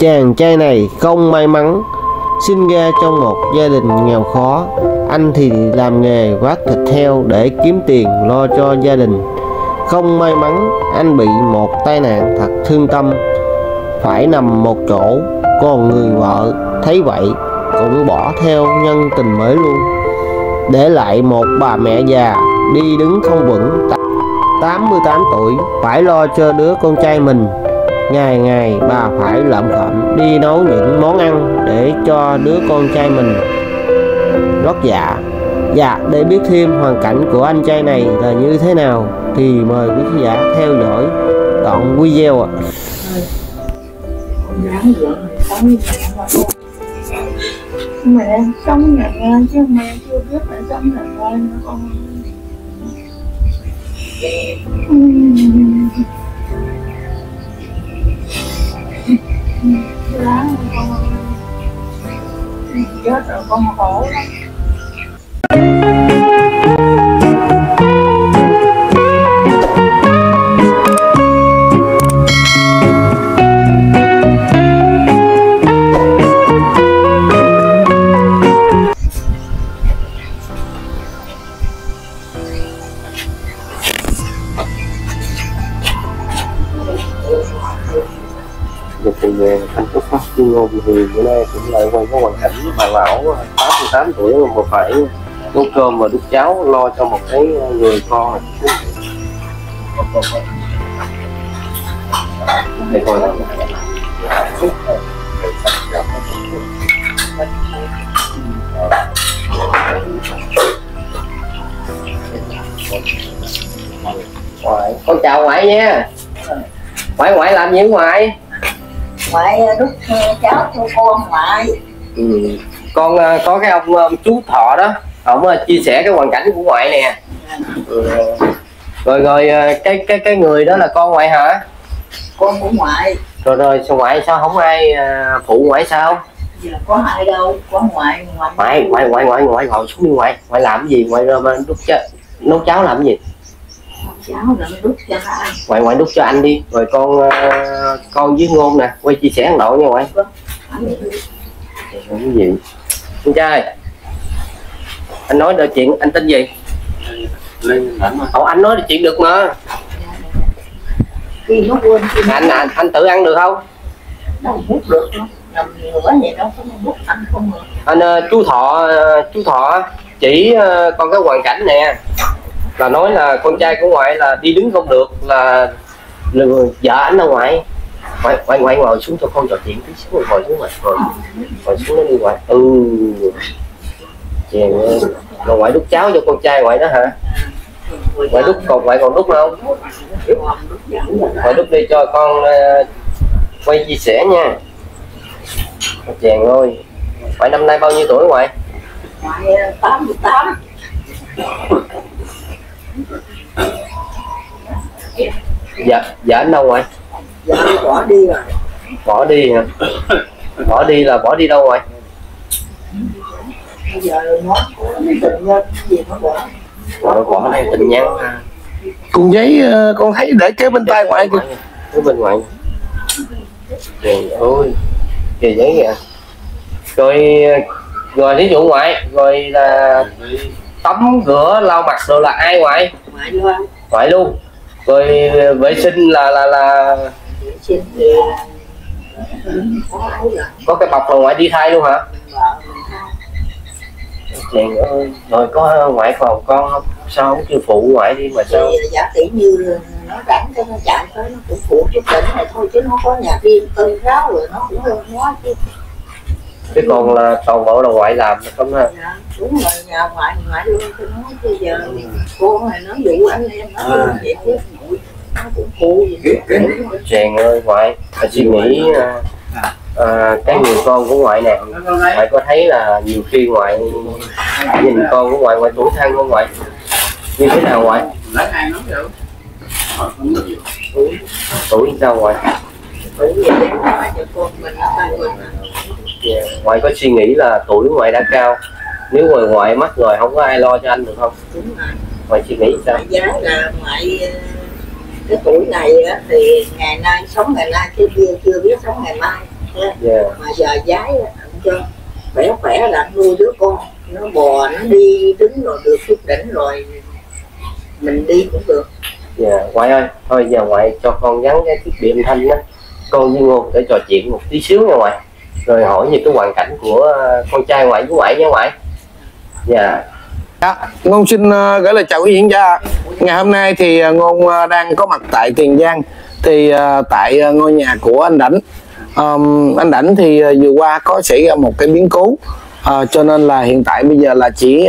Chàng trai này không may mắn, sinh ra trong một gia đình nghèo khó. Anh thì làm nghề vác thịt heo để kiếm tiền lo cho gia đình. Không may mắn, anh bị một tai nạn thật thương tâm, phải nằm một chỗ. Còn người vợ thấy vậy cũng bỏ theo nhân tình mới luôn, để lại một bà mẹ già đi đứng không vững, 88 tuổi, phải lo cho đứa con trai mình. Ngày ngày bà phải lợm cộm đi nấu những món ăn để cho đứa con trai mình rót dạ. Dạ, để biết thêm hoàn cảnh của anh trai này là như thế nào thì mời quý khán giả theo dõi đoạn video ạ. Mẹ sống nhà ngang chứ mẹ chưa biết mẹ sống nhà ngang nữa con. Láng con chết rồi con khổ lắm. Được Tiền Giang, Thanh Trúc chuyên ngôn thì bữa nay cũng lại quay cái hoàn cảnh bà lão 88 tuổi mà phải nấu cơm và đút cháo lo cho một cái người con. Đây coi nào. Con chào ngoại nha. Ngoại làm gì ngoại? Ngoại đút cháo cho con ngoại. Ừ. Con có cái ông chú Thọ đó, ông chia sẻ cái hoàn cảnh của ngoại nè. Ừ. Rồi cái người đó là con ngoại hả? Con của ngoại. Rồi sao ngoại, sao không ai phụ ngoại sao? Giờ có ai đâu, có ngoại ngồi xuống đi ngoại. Ngoại làm cái gì? Ngoại đút cháo, nấu cháo làm cái gì? Cháo đút cho anh. Ngoại đút cho anh đi. Rồi con với Ngôn nè, quay chia sẻ ăn độ nha ngoại. Cái gì? Anh trai, anh nói đợi chuyện, anh tên gì? Lê Văn Đảnh. Ủa, anh nói được chuyện được mà. Khi nó quên. Anh tự ăn được không? Đâu hút được đâu. Nằm nhiều quá vậy đâu không hút ăn không được. Anh chú Thọ chỉ con cái hoàn cảnh nè. Là nói là con trai của ngoại là đi đứng không được, là vợ ảnh ở ngoại. Ngoại ngồi xuống cho con trò chuyện tí xíu, ngồi xuống ngoại, ngồi xuống nó đi ngoại. Ừ, chèn là ngoại đút cháo cho con trai ngoại đó hả? Ngoại đút, còn ngoại còn đút không? Ngoại đút đi cho con quay chia sẻ nha. Chèn ơi, ngoại năm nay bao nhiêu tuổi ngoại? Ngoại 88. Dạ anh đâu ngoại? Dạ bỏ đi rồi. Bỏ đi hả? Bỏ đi là bỏ đi đâu ngoại? Bây giờ nó tình nhân gì nó bỏ. Bỏ này tình nhân. Con giấy con thấy để kế bên tay ngoại kìa. Kế bên ngoại. Trời ơi, kìa giấy kìa. Rồi thí dụ ngoại, rồi là tắm rửa lau mặt rồi là ai ngoại? Ngoại luôn. Rồi vệ sinh là có cái bọc là ngoại đi thay luôn hả? Rồi có ngoại phòng con không? Sao không kêu phụ ngoại đi mà sao? Giả tỷ như nó rảnh cho nó chạy tới nó cũng phụ chút tỉnh này thôi, chứ nó có nhà riêng tư ráo rồi nó cũng hơn quá chứ. Cái còn là toàn bộ là ngoại làm không ha? Dạ, đúng rồi, nhà ngoại luôn cho nó, bây giờ cô này nó dụ anh em nó luôn vậy chứ, nó cũng phụ gì nữa. Chàng ơi ngoại, anh suy nghĩ cái người con của ngoại nè, ngoại có thấy là nhiều khi ngoại nhìn con của ngoại tuổi thân của ngoại như thế nào ngoại? Tuổi sao ngoại? Yeah. Ngoại có suy nghĩ là tuổi ngoại đã cao, nếu mà ngoại mất rồi không có ai lo cho anh được không? Đúng rồi. Ngoại suy nghĩ sao? Giá là ngoại cái tuổi này thì ngày nay sống ngày nay, cái kia chưa biết sống ngày mai. Mà giờ giái cho khỏe khỏe là nuôi đứa con nó bò nó đi đứng rồi được chút đỉnh rồi mình đi cũng được. Dạ ngoại ơi, thôi giờ ngoại cho con gắn cái thiết bị âm thanh đó, con với Ngô để trò chuyện một tí xíu nha ngoại, rồi hỏi về cái hoàn cảnh của con trai ngoại với ngoại nha ngoại. Dạ. Ngôn xin gửi lời chào quý diễn giả. Ngày hôm nay thì Ngôn đang có mặt tại Tiền Giang, thì tại ngôi nhà của anh Đảnh. Anh Đảnh thì vừa qua có xảy ra một cái biến cố, cho nên là hiện tại bây giờ là chỉ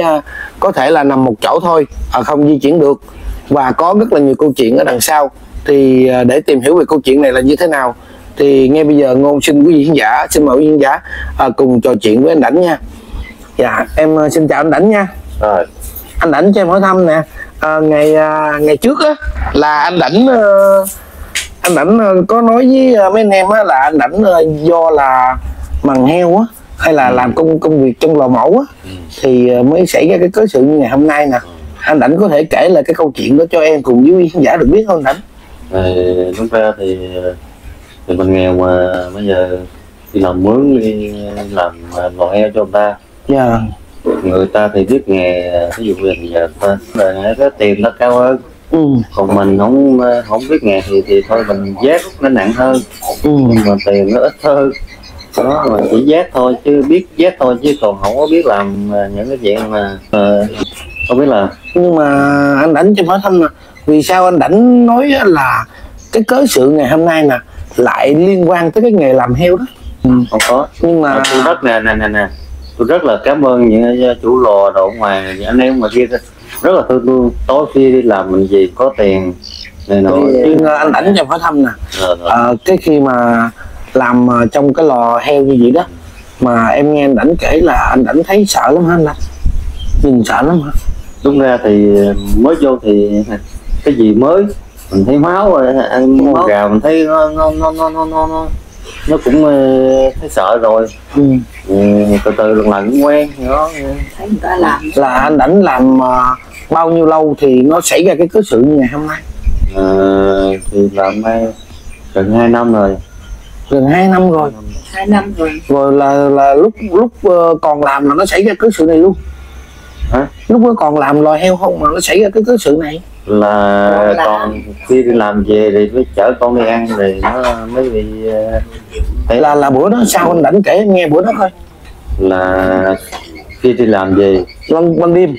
có thể là nằm một chỗ thôi, không di chuyển được. Và có rất là nhiều câu chuyện ở đằng sau. Thì để tìm hiểu về câu chuyện này là như thế nào, thì ngay bây giờ Ngôn xin quý diễn giả, xin mời quý diễn giả cùng trò chuyện với anh Đảnh nha. Dạ em xin chào anh Đảnh nha. À, anh Đảnh cho em hỏi thăm nè, ngày trước á là anh Đảnh có nói với mấy anh em á là anh Đảnh do là mần heo á hay là làm công việc trong lò mổ á thì mới xảy ra cái cớ sự như ngày hôm nay nè. Anh Đảnh có thể kể là cái câu chuyện đó cho em cùng với khán giả được biết không anh Đảnh? Đúng ra thì mình nghèo mà bây giờ đi làm mướn, đi làm lò heo cho người ta. Yeah. Người ta thì biết nghề, ví dụ như giờ ta cái tiền nó cao hơn, còn mình không biết nghề thì thôi mình vác nó nặng hơn, mà tiền nó ít hơn, đó mà chỉ vác thôi chứ biết vác thôi chứ còn không có biết làm những cái chuyện mà không biết làm. Nhưng mà anh Đảnh cho hỏi thăm nè, vì sao anh Đảnh nói là cái cớ sự ngày hôm nay nè lại liên quan tới cái nghề làm heo đó? Không có, nhưng mà khu đất nè. Tôi rất là cảm ơn những chủ lò đậu ngoài, những anh em mà kia rất là thương tôi. Tối khi đi làm mình gì có tiền này nọ. Anh Đảnh cho hỏi thăm nè, cái khi mà làm trong cái lò heo như vậy đó mà em nghe anh Đảnh kể là anh Đảnh thấy sợ lắm hả anh Đảnh? Nhìn sợ lắm hả? Đúng ra thì mới vô thì cái gì mới mình thấy máu rồi, ăn máu gà mình thấy nó cũng thấy sợ rồi. Từ từ lần cũng quen nó. Thấy người ta làm. Là anh Đảnh làm bao nhiêu lâu thì nó xảy ra cái cớ sự như ngày hôm nay? Thì làm gần 2 năm rồi. Gần 2 năm rồi. 2 năm rồi. Rồi là lúc còn làm mà nó xảy ra cớ sự này luôn. Hả? Lúc đó còn làm lò heo không mà nó xảy ra cái cớ sự này? Là còn khi đi làm về thì mới chở con đi ăn thì nó mới bị là bữa đó sao anh Đảnh kể em nghe bữa đó thôi. Là khi đi làm về ban đêm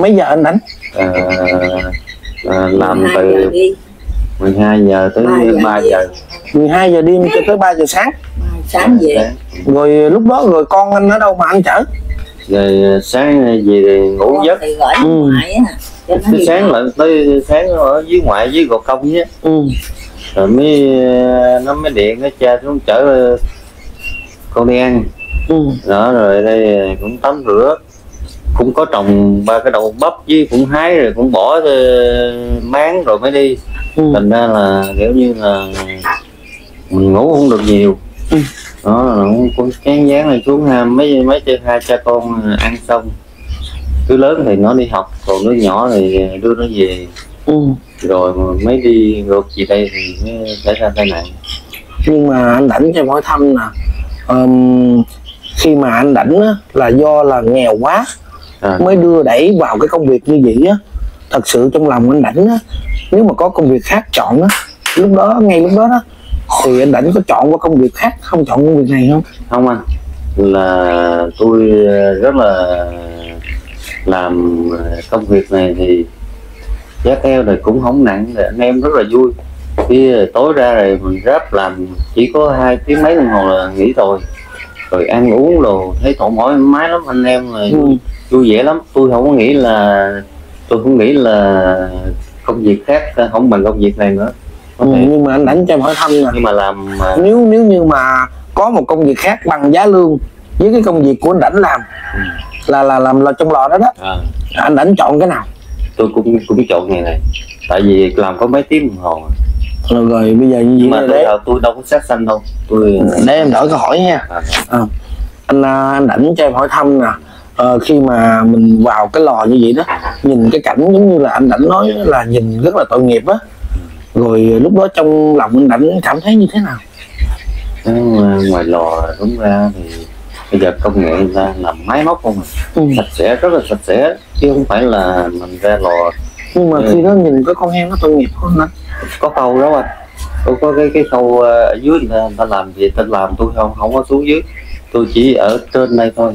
mấy giờ anh Đảnh? Làm từ 12 giờ tới 3 giờ. 12 giờ đêm cho tới 3 giờ sáng. Sáng về. Rồi lúc đó rồi con anh ở đâu mà anh chở? Rồi sáng về thì ngủ giấc. Tới sáng là tới sáng ở dưới ngoại với gò công nhé. Rồi nó mới điện nó cha xuống chở con đi ăn. Đó rồi đây cũng tắm rửa, cũng có trồng ba cái đầu bắp với cũng hái rồi cũng bỏ máng rồi mới đi. Thành ra là kiểu như là mình ngủ không được nhiều. Đó là cũng chán dáng này xuống ham mấy cha con ăn xong. Đứa lớn thì nó đi học, còn đứa nhỏ thì đưa nó về. Rồi mới đi ngược gì đây thì mới xảy ra tai nạn. Nhưng mà anh Đảnh cho hỏi thăm nè, khi mà anh Đảnh á, là do là nghèo quá mới đưa đẩy vào cái công việc như vậy á. Thật sự trong lòng anh Đảnh á, nếu mà có công việc khác chọn á, ngay lúc đó thì anh Đảnh có chọn qua công việc khác, không chọn công việc này không? Không anh, là tôi rất là làm công việc này thì giá theo rồi cũng không nặng, anh em rất là vui. Khi tối ra rồi mình ráp làm chỉ có 2 tiếng mấy đồng hồ là nghỉ rồi ăn uống rồi thấy thoải mái lắm, anh em là vui vẻ lắm. Tôi không nghĩ là công việc khác không bằng công việc này nữa. Nhưng mà anh Đảnh cho em hỏi thăm nè, nhưng mà làm nếu như mà có một công việc khác bằng giá lương với cái công việc của anh Đảnh làm là làm là trong lò đó. Anh Đảnh chọn cái nào? Tôi cũng chọn ngày này, tại vì làm có mấy tiếng đồng hồ rồi bây giờ như vậy. Mà tôi đâu có sát sanh đâu. Tôi để em đổi câu hỏi nha. Anh Đảnh cho em hỏi thăm nè, khi mà mình vào cái lò như vậy đó, nhìn cái cảnh giống như là anh Đảnh nói là nhìn rất là tội nghiệp á, rồi lúc đó trong lòng anh Đảnh cảm thấy như thế nào? ngoài lò, đúng ra thì bây giờ công nghệ ra làm máy móc không, sạch sẽ, rất là sạch sẽ, chứ không phải là mình ra lò. Nhưng mà khi nó nhìn cái con heo nó tội nghiệp không anh? Có câu đó anh, tôi có cái câu ở dưới là ta làm gì ta làm, tôi không có xuống dưới, tôi chỉ ở trên đây thôi.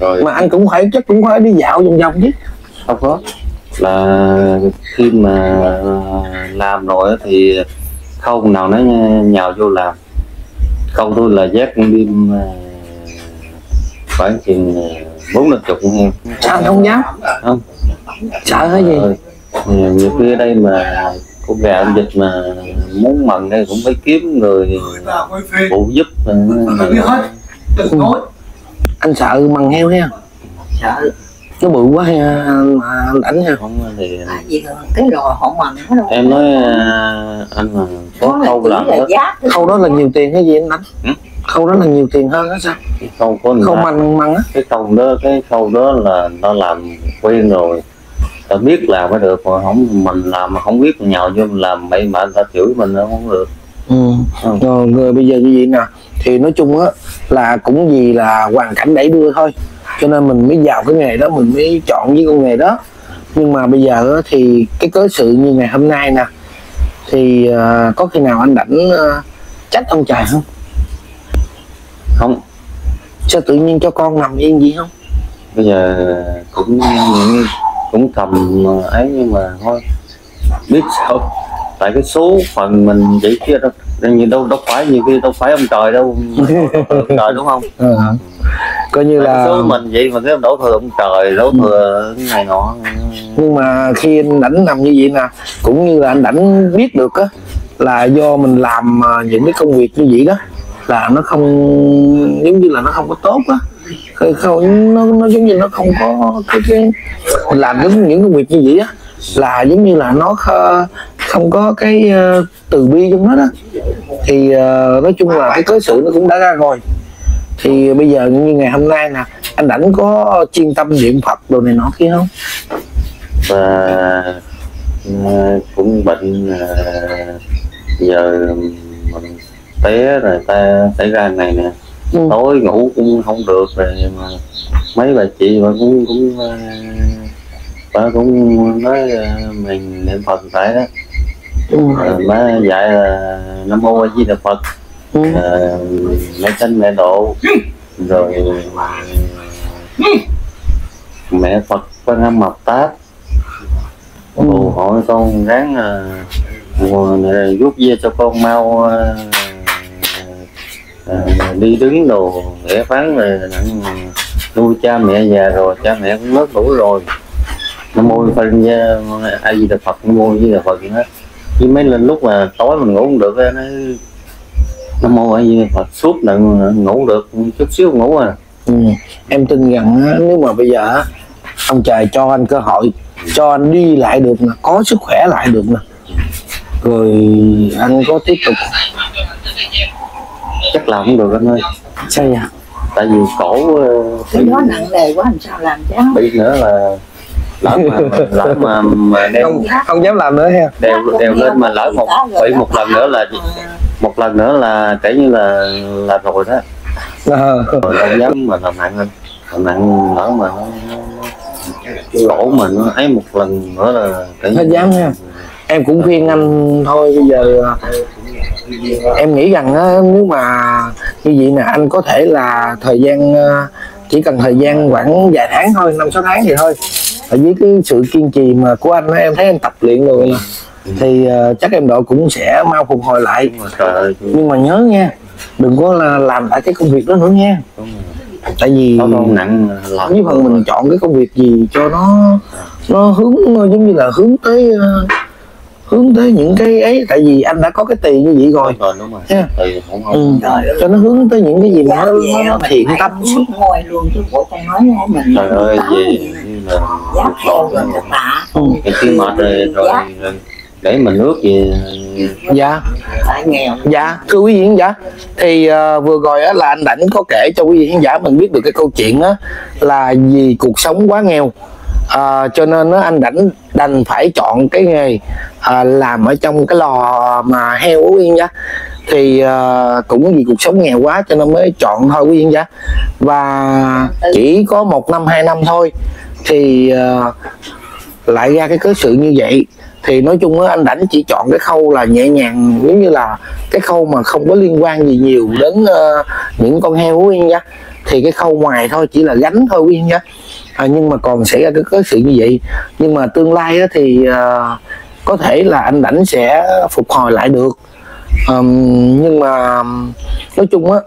Rồi mà anh cũng phải chắc cũng phải đi dạo vòng vòng chứ? Không có, là khi mà làm rồi thì không nào nó nhào vô làm. Câu tôi là giác đêm khoảng chừng 40 chục heo. Sao anh không dám? Không. Sợ cái gì? Nhiều khi ở đây mà cô gà ông dịch mà muốn mần đây cũng phải kiếm người phụ giúp. Anh sợ mần heo ha? Sợ. Nó bự quá ha, anh Đảnh ha. Không thì cái lò họ mần nó đâu. Em nói anh mà có câu là câu đó là nhiều tiền hay gì anh Đảnh? Câu đó là nhiều tiền hơn á sao? Câu câu mần á. Cái câu đó là nó làm quen rồi. Ta biết làm mới được, mà không mình làm mà không biết nhậu vô mình làm bậy bạ ta chửi mình nó không được. Rồi người bây giờ như vậy nè, thì nói chung á là cũng vì là hoàn cảnh đẩy đưa thôi, cho nên mình mới vào cái nghề đó, mình mới chọn với con nghề đó. Nhưng mà bây giờ á, thì cái cớ sự như ngày hôm nay nè, thì có khi nào anh Đảnh trách ông trời không? Không. Sao tự nhiên cho con nằm yên gì không? Bây giờ cũng thầm ấy, nhưng mà thôi biết sao, tại cái số phần mình vậy kia đâu, nên đâu phải nhiều khi đâu phải ông trời đâu, ông trời đúng không? Coi như là số mình vậy mà cái đổ thừa ông trời, đổ thừa cái này nọ. Nhưng mà khi anh Đảnh nằm như vậy nè, cũng như là anh Đảnh biết được á, là do mình làm những cái công việc như vậy đó, là nó không giống như là nó không có tốt á, không nó giống như nó không có cái làm những công việc như vậy á, là giống như là nó không có cái từ bi trong nó đó. Thì nói chung là cái cớ sự nó cũng đã ra rồi, thì bây giờ như ngày hôm nay nè, anh Đảnh có chuyên tâm niệm Phật đồ này nọ kia không? Và cũng bệnh giờ mình té rồi ta xảy ra này nè. Tối ngủ cũng không được rồi, mà mấy bà chị mà cũng nói mình niệm Phật tại đó. Má dạy là Nam Mô A Di Đà Phật, mẹ sinh mẹ độ, rồi mẹ Phật Quan Âm Bồ Tát. Hỏi con ráng giúp về cho con mau đi đứng đồ nghĩa phán, rồi nuôi cha mẹ già rồi, cha mẹ cũng mất đủ rồi, nó môi phân ra ai gì là Phật, nó môi với là Phật hết. Chứ mấy lần lúc mà tối mình ngủ không được nó môi ai gì là Phật suốt là ngủ được chút xíu ngủ à. Em tin rằng nếu mà bây giờ ông trời cho anh cơ hội, cho anh đi lại được nè, có sức khỏe lại được nè, rồi anh có tiếp tục? Chắc là không được anh ơi. Sao vậy? Tại vì cổ cái đó nặng nề quá, làm sao làm cháu bị nữa là lỡ mà đeo, không dám làm nữa ha, đều lên mà lỡ một lần nữa là kể như là rồi đó. Không dám mà làm nặng lên, làm nặng lỡ mà cổ mà nó ấy một lần nữa là kể như dám ha. Em cũng khuyên anh thôi, bây giờ em nghĩ rằng á, nếu mà như vậy nè, anh có thể là thời gian chỉ cần thời gian khoảng vài tháng thôi, 5-6 tháng thì thôi, với cái sự kiên trì mà của anh á, em thấy anh tập luyện rồi nè, thì chắc em đội cũng sẽ mau phục hồi lại. Nhưng mà nhớ nha, đừng có là làm lại cái công việc đó nữa nha, tại vì nặng với phần mình chọn cái công việc gì cho nó hướng giống như là hướng tới những cái ấy, tại vì anh đã có cái tiền như vậy rồi, đúng rồi. Yeah. Cho nó hướng tới những cái gì mà nó thiện tâm ngồi luôn chứ bộ con nói mình. Trời ơi, gì là một tạ cái khi mệt rồi để mình ước gì. Dạ nghèo. Dạ thưa quý vị khán giả, thì vừa rồi á, là anh Đảnh có kể cho quý vị khán giả mình biết được cái câu chuyện á, là vì cuộc sống quá nghèo, cho nên anh Đảnh đành phải chọn cái nghề làm ở trong cái lò mà heo á, thì cũng vì cuộc sống nghèo quá cho nên mới chọn thôi quý vị nhá. Và chỉ có 1 năm 2 năm thôi thì lại ra cái cớ sự như vậy. Thì nói chung á, anh Đảnh chỉ chọn cái khâu là nhẹ nhàng, giống như là cái khâu mà không có liên quan gì nhiều đến những con heo quý anh nhá. Thì cái khâu ngoài thôi chỉ là gánh thôi quý anh nhá. Nhưng mà còn xảy ra cái sự như vậy. Nhưng mà tương lai á, thì có thể là anh Đảnh sẽ phục hồi lại được. Nhưng mà nói chung á,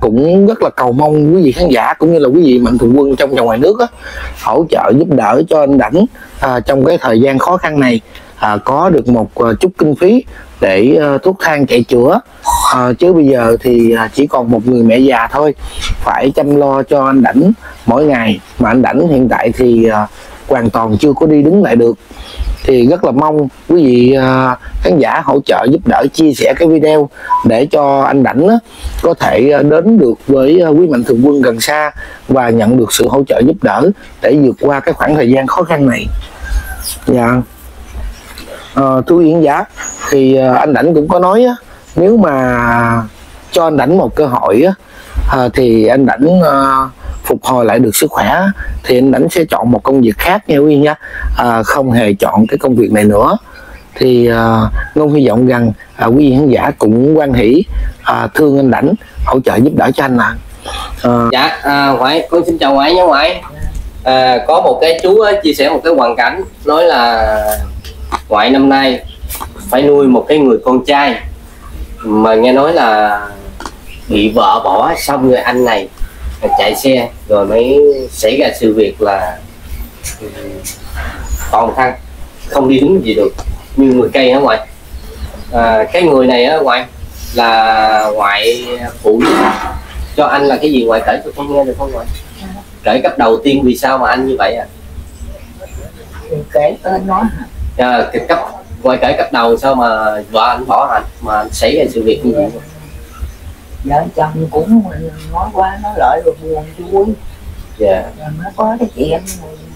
cũng rất là cầu mong quý vị khán giả cũng như là quý vị mạnh thường quân trong và ngoài nước á, hỗ trợ giúp đỡ cho anh Đảnh trong cái thời gian khó khăn này, có được một chút kinh phí để thuốc thang chạy chữa. Chứ bây giờ thì chỉ còn một người mẹ già thôi, phải chăm lo cho anh Đảnh mỗi ngày, mà anh Đảnh hiện tại thì hoàn toàn chưa có đi đứng lại được. Thì rất là mong quý vị khán giả hỗ trợ giúp đỡ, chia sẻ cái video để cho anh Đảnh có thể đến được với quý mạnh thường quân gần xa và nhận được sự hỗ trợ giúp đỡ để vượt qua cái khoảng thời gian khó khăn này. Dạ. Thưa quý khán giả, thì anh Đảnh cũng có nói nếu mà cho anh Đảnh một cơ hội thì anh Đảnh phục hồi lại được sức khỏe thì anh Đảnh sẽ chọn một công việc khác nha quý vị nhé, không hề chọn cái công việc này nữa. Thì Ngôn hy vọng rằng quý vị khán giả cũng hoan hỷ thương anh Đảnh, hỗ trợ giúp đỡ cho anh ạ. Dạ ngoại, con xin chào ngoại nha ngoại. Có một cái chú chia sẻ một cái hoàn cảnh, nói là ngoại năm nay phải nuôi một cái người con trai mà nghe nói là bị vợ bỏ, xong rồi anh này chạy xe rồi mới xảy ra sự việc là toàn thân không đi đứng gì được như người cây hả ngoại. Cái người này á ngoại là ngoại phụ cho anh là cái gì ngoại, kể cho con nghe được không ngoại? Kể cấp đầu tiên vì sao mà anh như vậy à? Kể tên nói cấp ngoại, kể cấp đầu sao mà vợ anh bỏ anh mà xảy ra sự việc như vậy? Vợ chồng cũng nói qua nói lại rồi buồn vui. Dạ. Rồi mới có cái chuyện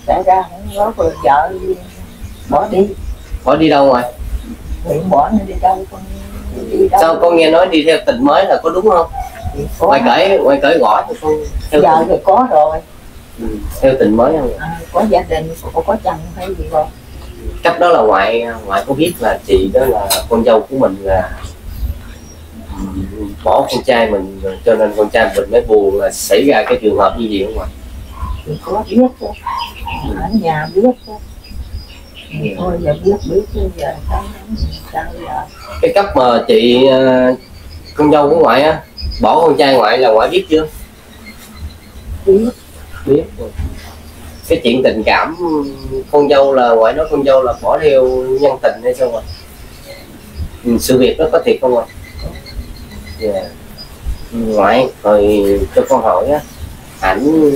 xảy ra không có, rồi vợ bỏ đi. Bỏ đi đâu rồi? Điện bỏ đi đâu con? Đi đâu? Sao con nghe nói đi theo tình mới là có đúng không? Ngoài cởi gõ thì con. Giờ thì có rồi. Ừ, theo tình mới không? À, có gia đình, có chồng hay gì không? Cách đó là ngoại có biết là chị đó là con dâu của mình là bỏ con trai mình, cho nên con trai mình mới buồn là xảy ra cái trường hợp như vậy không ạ? Có biết không? Ở nhà biết không? Thôi giờ biết chứ giờ sao giờ? Cái cấp mà chị con dâu của ngoại á bỏ con trai ngoại là ngoại biết chưa? Biết rồi. Cái chuyện tình cảm con dâu là ngoại nói con dâu là bỏ theo nhân tình hay sao ạ? Sự việc nó có thiệt không ạ? Yeah. Ngoại rồi cho con hỏi á, ảnh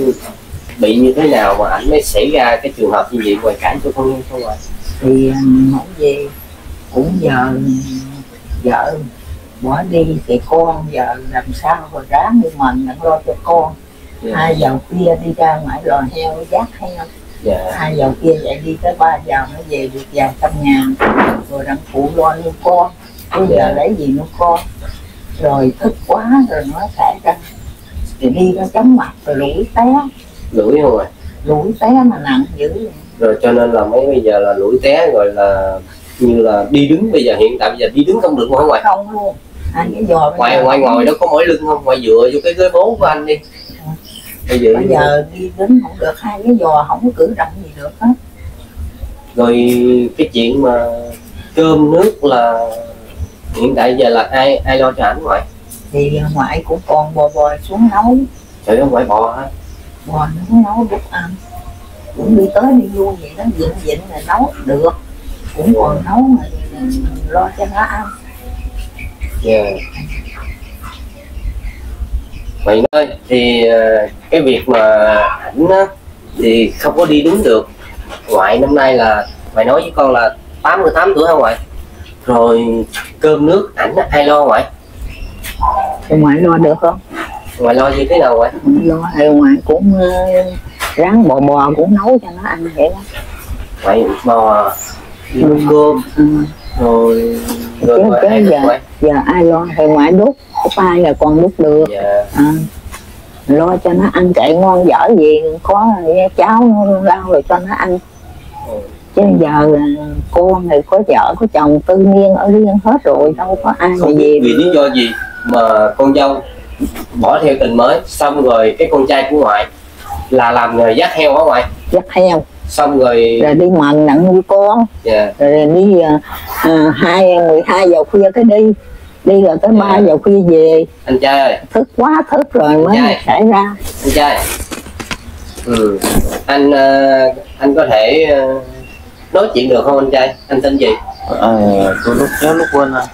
bị như thế nào mà ảnh mới xảy ra cái trường hợp như vậy, ngoại cảnh cho con không ngoại? Thì không gì cũng giờ vợ bỏ đi thì con giờ làm sao mà ráng như mình đặng lo cho con. Yeah. 2 giờ kia đi ra ngoài lò heo dắt heo. Yeah. 2 giờ kia vậy đi tới 3 giờ mới về được vào 100 ngàn rồi đặng phụ lo nuôi con. Bây giờ lấy gì nuôi con? Rồi thức quá rồi nó xảy ra thì đi nó chóng mặt rồi lũi té. Lũi không ạ? Lũi té mà nặng dữ rồi, cho nên là mấy bây giờ là lũi té rồi là như là đi đứng bây giờ, hiện tại bây giờ đi đứng không được không ngoại? Không luôn. Ngoài ngồi đó có mỏi lưng không? Ngoài dựa vô cái ghế bố của anh đi. Bây giờ đi đứng không được, 2 cái giò không có cử động gì được hết. Rồi cái chuyện mà cơm nước là hiện tại giờ là ai lo cho ảnh ngoại? Thì ngoại của con bò xuống nấu. Trời ơi ngoại bò hả? Bò xuống nấu đút ăn. Cũng đi tới đi vô vậy đó, vịn là nấu được. Cũng còn nấu mà lo cho nó ăn. Dạ. Vậy thôi thì cái việc mà ảnh á thì không có đi đứng được. Ngoại năm nay là mày nói với con là 88 tuổi hả ngoại? Rồi cơm nước ảnh ai lo ngoại? Ngoại lo được không? Ngoại lo như thế nào ngoại? Lo thì ngoại cũng ráng bò cũng nấu cho nó ăn vậy đó. Ngoại bò, cơm, rồi Chứ cái giờ ai lo thì ngoại đút, ba là còn đút được. Lo cho nó ăn chạy ngon dở gì, có cháu lao rồi cho nó ăn. Chứ giờ cô này có vợ có chồng tự nhiên ở riêng hết rồi, đâu có ai không gì. Vì lý do gì mà con dâu bỏ theo tình mới, xong rồi cái con trai của ngoại là làm nghề dắt heo hả ngoại? Dắt heo. Xong rồi đi mần nặng nuôi con. Rồi đi 12 giờ khuya cái đi. Đi rồi tới 3 giờ khuya về. Anh trai ơi, thức quá thức rồi mới xảy ra. Anh trai, anh có thể nói chuyện được không anh trai? Anh tên gì? Tôi lúc quên anh.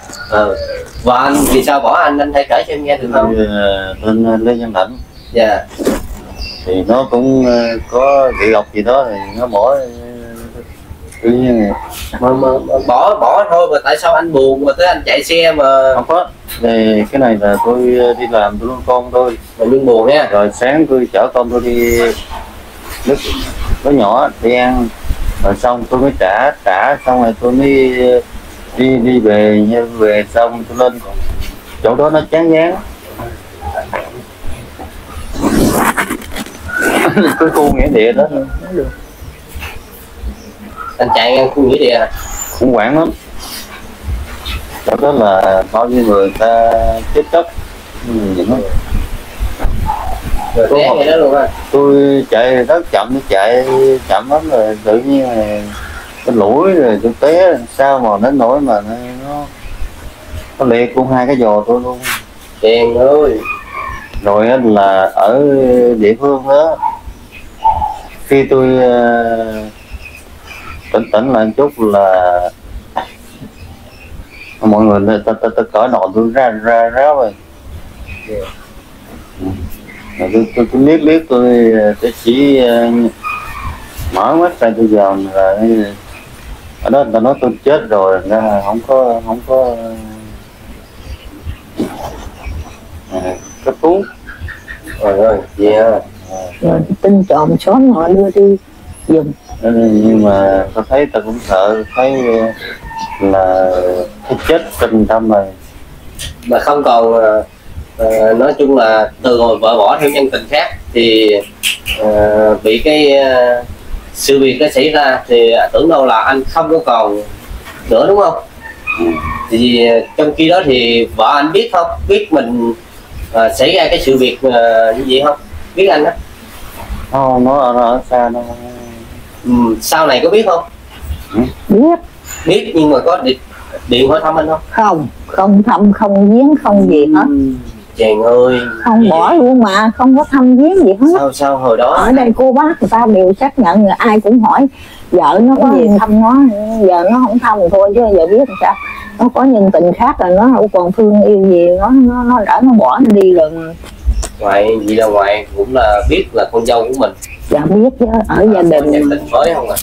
Và anh vì sao bỏ anh thay kể cho em nghe được không? Tên Lê Văn Đảnh. Dạ. Thì nó cũng có bị gọc gì đó thì nó bỏ. Tự nhiên bỏ thôi, mà tại sao anh buồn mà tới anh chạy xe mà không có? Thì cái này là tôi đi làm tôi nuôi con tôi mà luôn buồn ha. Rồi sáng tôi chở con tôi đi nước có nhỏ đi ăn, rồi xong tôi mới trả xong rồi tôi mới đi về. Về xong tôi lên chỗ đó nó chán ngán. Cái khu nghĩa địa đó anh chạy ngang khu nghĩa địa à? Cũng quảng lắm. Chỗ đó là bao nhiêu người ta chết chất. Rồi té đó luôn à? Tôi chạy rất chậm, nó chạy chậm lắm rồi tự nhiên này nó lủi rồi tôi té sao mà đến nỗi mà nó liệt luôn hai cái giò tôi luôn. Tiền ơi. Rồi là ở địa phương đó khi tôi tỉnh lại một chút là mọi người ta cởi nồi tôi ra rồi. Tôi cũng biết tôi chỉ mở mắt ra tôi dòm là ở đó người ta nói tôi chết rồi, ra là không có cấp cứu. Rồi rồi tin trộm xóm họ đưa đi dùng. Nhưng mà tôi thấy tôi cũng sợ, thấy là chết tình tâm rồi mà không còn. Nói chung là từ hồi vợ bỏ theo nhân tình khác thì bị cái sự việc nó xảy ra thì tưởng đâu là anh không có còn nữa đúng không? Thì trong khi đó thì vợ anh biết không? Biết mình xảy ra cái sự việc như vậy không? Biết anh đó không? Nó ở xa nó. Sau này có biết không? Biết nhưng mà có điện hỏi thăm anh không? Không thăm, không viếng, không gì hết. Chàng ơi, không bỏ luôn mà không có thăm viếng gì hết. Sao hồi đó ở đây cô bác người ta đều xác nhận, người ai cũng hỏi vợ nó có gì thăm nó, giờ nó không thăm thôi chứ giờ biết làm sao. Nó có nhân tình khác là nó không còn thương yêu gì, nó đã nó bỏ nó đi rồi. Ngoại vậy là ngoại cũng là biết là con dâu của mình. Dạ biết chứ, ở gia đình nhận tình mới không ạ?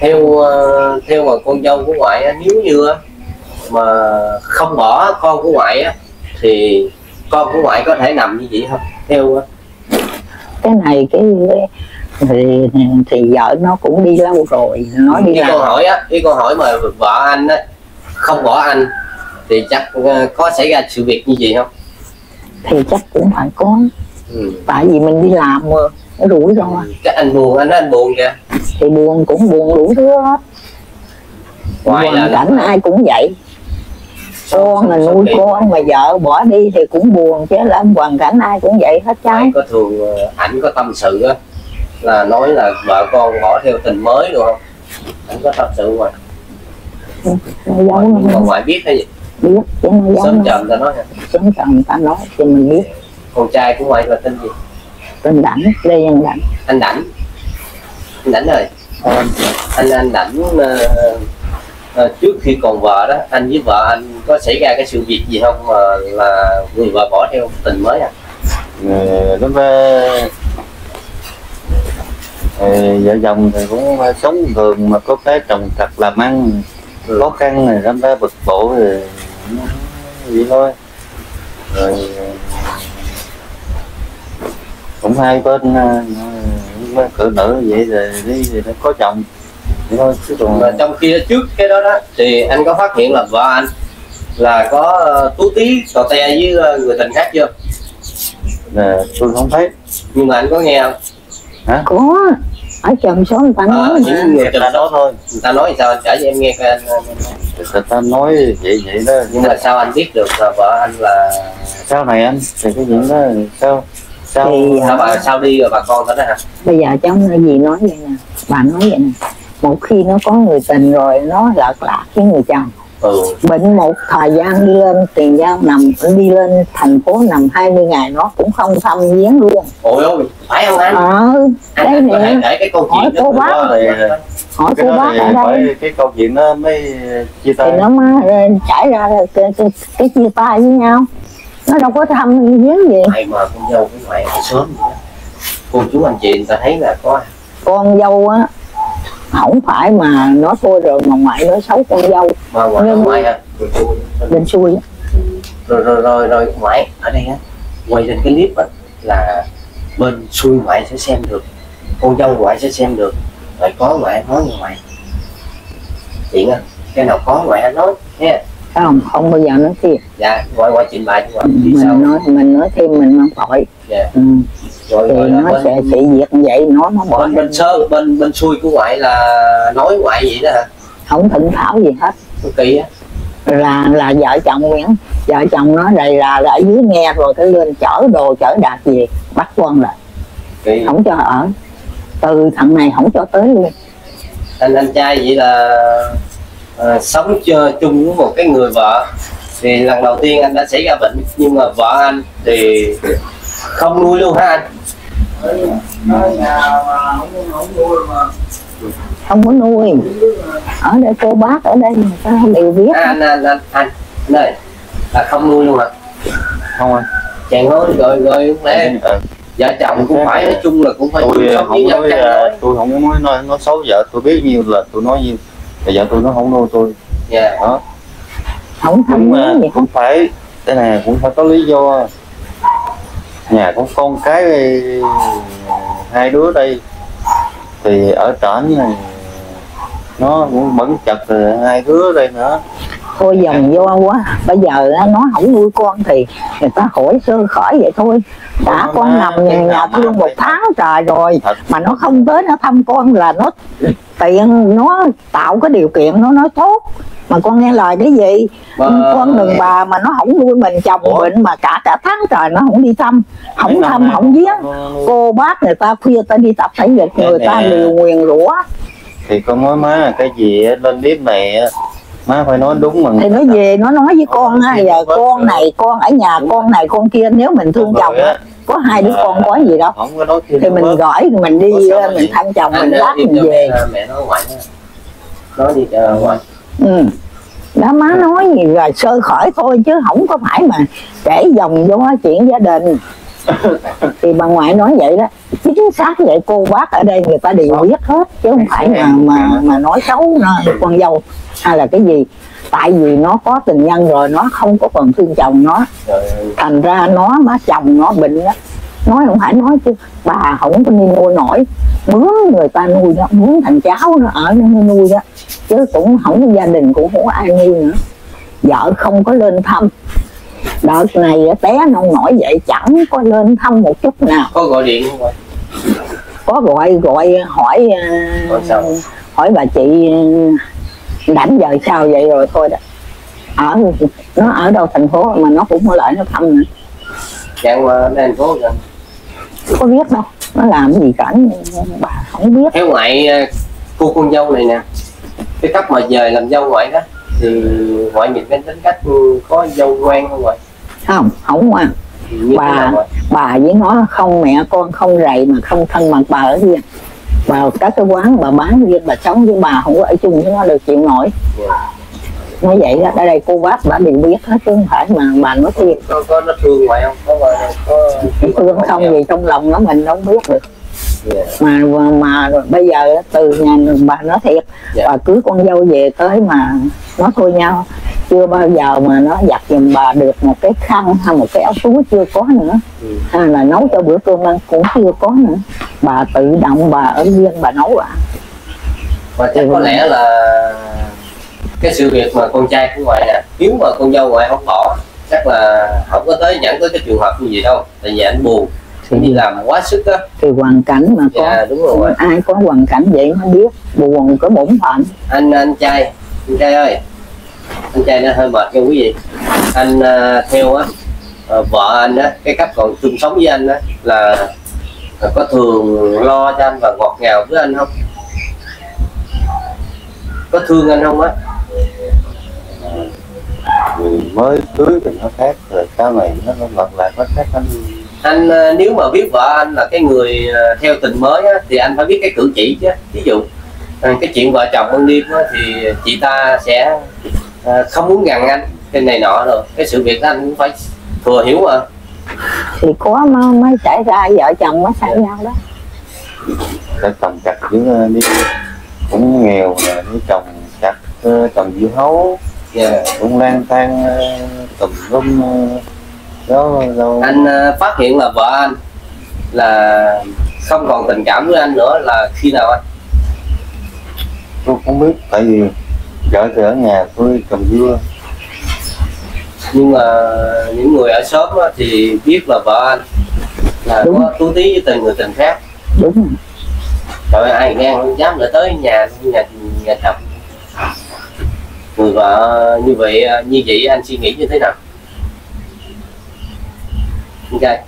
Theo mà con dâu của ngoại nếu như mà không bỏ con của ngoại thì con của ngoại có thể nằm như vậy không? Theo cái này thì vợ nó cũng đi lâu rồi, nó đi làm. Cái câu hỏi mà vợ anh không bỏ anh thì chắc có xảy ra sự việc như vậy không? Thì chắc cũng phải có. Tại vì mình đi làm mà nó rủi ro. Chắc anh buồn, anh buồn kìa. Thì buồn cũng buồn đủ thứ hết. Ngoài hoàn cảnh ai cũng vậy. Con là nuôi con mà vợ bỏ đi thì cũng buồn chứ là hoàn cảnh ai cũng vậy hết cháu. Anh có thường ảnh có tâm sự á, là nói là vợ con bỏ theo tình mới được không? Anh có tâm sự mà. Ngoài biết hay gì? Biết chứ nó sớm chồng ta nói hả? Sớm chồng ta nói thì mình biết. Con trai của ngoại là tên gì? Tên Đảnh, Lê Văn Đảnh. Anh Đảnh. Anh Đảnh ơi. Anh Đảnh trước khi còn vợ đó, anh với vợ anh có xảy ra cái sự việc gì không mà là người vợ bỏ theo tình mới à? Lúc vợ chồng thì cũng sống thường mà có cái trồng trọt làm ăn khó khăn này, đâm ra bực bội rồi vậy thôi. Rồi cũng hai bên cỡ nữ vậy rồi đi thì nó có chồng. thôi. Mà trong kia trước cái đó đó thì anh có phát hiện là vợ anh là có tú tí sò te với người tình khác chưa? Là tôi không thấy, nhưng mà anh có nghe không? Hả? Có, ở chồng số người ta nói người ta đó thôi. Người ta nói sao anh kể cho em nghe coi anh. Người ta nói vậy vậy đó, nhưng mà sao anh biết được là vợ anh là sau này anh thì cái chuyện đó sao sao thì hả bà sao đi rồi bà con đó hả? Bây giờ cháu nói gì nói vậy nè, bà nói vậy nè, một khi nó có người tình rồi nó lật lạc với người chồng. Bệnh một thời gian đi lên Tiền Giang nằm, đi lên thành phố nằm 20 ngày nó cũng không thăm viếng luôn. Ôi ôi, phải không anh? Đấy nè, hỏi cô bác, hỏi cô bác ở đây. Cái câu chuyện nó mới chia tay. Thì nó mới trải ra cái chia tay với nhau. Nó đâu có thăm viếng gì. Hay mà con dâu với ngoại sớm nữa. Cô chú anh chị người ta thấy là có. Con dâu á, không phải mà nó thôi rồi mà ngoại nói xấu con dâu. Mà ngoại ở ngoài hả? Bên xuôi. Rồi ngoại ở đây á, quay lên cái clip á là bên xuôi ngoại sẽ xem được, con dâu ngoại sẽ xem được. Rồi có ngoại nói ngoại chuyện á, cái nào có ngoại nói nha. Không bao giờ nói thiệt. Dạ, ngoại chuyện bài ngoại thì sao? Mình nói thêm mình mang tội. Dạ. Rồi, thì nó sẽ sự việc như vậy nó bỏ bên sơ bên xuôi của ngoại là nói ngoại vậy đó hả? Không thỉnh thảo gì hết. Kỳ á. Là vợ chồng Nguyễn, vợ chồng nó đây là ở dưới nghe rồi cái lên chở đồ chở đạc gì bắt con lại. Kỳ. Không cho ở. Từ thằng này không cho tới luôn. Anh trai vậy là sống chung với một cái người vợ thì lần đầu tiên anh đã xảy ra bệnh, nhưng mà vợ anh thì không nuôi luôn hả anh? Không có nuôi. Ở đây cô bác ở đây người ta đều biết. Anh đây là không nuôi luôn hả? Không anh. Chàng nói rồi lẽ vợ chồng cũng phải nói chung là cũng phải chung sống với nhau. Tôi không muốn nói xấu vợ tôi, biết nhiều là tôi nói nhiều. Bây giờ tôi nó không nuôi tôi. Dạ. Đó. Không thằng gì cũng phải đây này, cũng phải có lý do. Nhà có con cái hai đứa đây thì ở trển này nó cũng bẩn chật rồi, hai đứa đây nữa thôi dần vô quá. Bây giờ nó không nuôi con thì người ta hỏi sơ khởi vậy thôi. Đã con nằm nhà thương một tháng trời rồi mà nó không tới nó thăm con là nó tiện, nó tạo cái điều kiện nó nói tốt. Mà con nghe lời cái gì mà... con đừng bà mà nó không nuôi mình, chồng bệnh mà cả tháng trời nó không đi thăm, không mấy thăm không viếng. Cô bác người ta khuya ta đi tập thể dục người ta đều nguyền rủa. Thì con nói má cái gì lên clip này má phải nói đúng mà. Thì nó về nó nói với con ha, giờ con này con ở nhà, con này con kia, nếu mình thương chồng á, có hai đứa con có gì đâu thì mình gửi mình đi mình thăm chồng mình lát mình về. Mẹ nói ngoại nói gì ngoại. Đó má nói gì rồi sơ khởi thôi chứ không có phải mà để dòng vô chuyện gia đình. Thì bà ngoại nói vậy đó, chính xác vậy. Cô bác ở đây người ta đều biết hết chứ không phải mà nói xấu con dâu hay là cái gì. Tại vì nó có tình nhân rồi nó không có còn thương chồng nó, thành ra nó má chồng nó bệnh đó. Nói không phải nói chứ bà không có nuôi nổi, mướn người ta nuôi đó, mướn thằng cháu nó ở nó nuôi đó chứ cũng không, gia đình cũng không có ai nuôi nữa. Vợ không có lên thăm, đợt này té nông nổi vậy chẳng có lên thăm một chút nào. Có gọi điện không? Có gọi hỏi bà chị Đảnh giờ sao vậy rồi thôi đó. Nó ở đâu thành phố mà nó cũng có lại nó thăm nữa. Dạng thành phố rồi. Có biết đâu, nó làm gì cả bà không biết. Theo ngoại cô con dâu này nè, cái cách mà về làm dâu ngoại đó thì ngoại nhìn cái tính cách có dâu ngoan không ngoại? Không ngoan. Bà với nó không mẹ con không rầy mà không thân bằng. Bà ở riêng, bà các cái quán bà bán riêng, bà sống với bà không có ở chung với nó được chịu nổi. Nói vậy đó, ở đây cô bác đã đều biết hết chứ không phải mà bà nói thiệt. Có nó thương ngoại không? Có thương không gì trong lòng nó mình đâu biết được. Mà bây giờ từ nhà bà nói thiệt, bà cưới con dâu về tới mà nó thôi nhau, chưa bao giờ mà nó giặt giùm bà được một cái khăn hay một cái áo túi chưa có nữa, hay là nấu cho bữa cơm ăn cũng chưa có nữa. Bà tự động bà ở riêng bà nấu ạ. Và chắc có lẽ là cái sự việc mà con trai của ngoại nè, nếu mà con dâu ngoại không bỏ, chắc là không có tới dẫn tới cái trường hợp như vậy đâu. Tại vì anh buồn thì đi làm quá sức á, thì hoàn cảnh mà có. Dạ, đúng rồi. Ai có hoàn cảnh vậy nó biết buồn có bổn phận. Anh trai ơi, anh trai nó hơi mệt nha quý vị. Anh theo á, vợ anh á, cái cách còn chung sống với anh á là có thường lo cho anh và ngọt ngào với anh không? Có thương anh không á? Mình mới cưới thì nó khác, rồi sau này nó ngọt lại nó khác anh. Anh nếu mà biết vợ anh là cái người theo tình mới á, thì anh phải biết cái cử chỉ chứ. Ví dụ cái chuyện vợ chồng ăn đêm á, thì chị ta sẽ không muốn gần anh cái này nọ, rồi cái sự việc đó anh cũng phải thừa hiểu mà. Thì có mới xảy ra vợ chồng mới xảy nhau đó. Vợ chồng chặt giữa đi cũng nghèo nè, với chồng chặt chồng dưa hấu, cũng lang thang tùm lum đó. Anh phát hiện là vợ anh là không còn tình cảm với anh nữa là khi nào anh? Tôi không biết, tại vì vợ thì ở nhà tôi trồng dưa. Nhưng mà những người ở xóm thì biết là vợ anh là đúng, có tú tí với từng người tình khác. Đúng. Rồi ai ngang không dám lại tới nhà chồng. Người vợ như vậy anh suy nghĩ như thế nào? Okay.